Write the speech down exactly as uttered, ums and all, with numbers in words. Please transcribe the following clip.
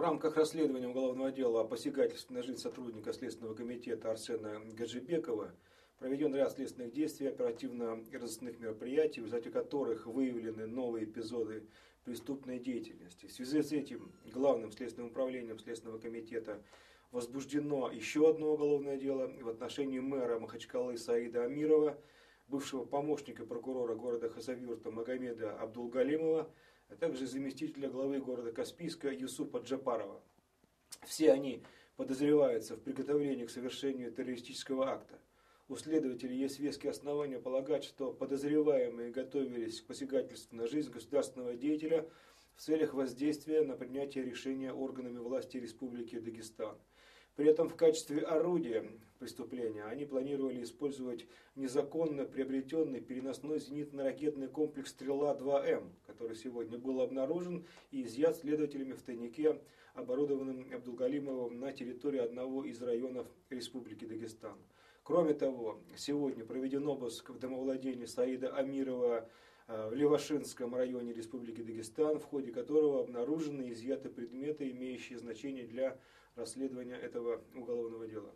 В рамках расследования уголовного дела о посягательстве на жизнь сотрудника Следственного комитета Арсена Гаджибекова проведен ряд следственных действий, оперативно-розыскных мероприятий, в результате которых выявлены новые эпизоды преступной деятельности. В связи с этим главным следственным управлением Следственного комитета возбуждено еще одно уголовное дело в отношении мэра Махачкалы Саида Амирова, бывшего помощника прокурора города Хасавюрта Магомеда Абдулгалимова, а также заместителя главы города Каспийска Юсупа Джапарова. Все они подозреваются в приготовлении к совершению террористического акта. У следователей есть веские основания полагать, что подозреваемые готовились к посягательству на жизнь государственного деятеля в целях воздействия на принятие решения органами власти Республики Дагестан. При этом в качестве орудия преступления они планировали использовать незаконно приобретенный переносной зенитно-ракетный комплекс «Стрела-два М», который сегодня был обнаружен и изъят следователями в тайнике, оборудованном Абдулгалимовым на территории одного из районов Республики Дагестан. Кроме того, сегодня проведен обыск в домовладении Саида Амирова в Левашинском районе Республики Дагестан, в ходе которого обнаружены и изъяты предметы, имеющие значение для расследования этого уголовного дела.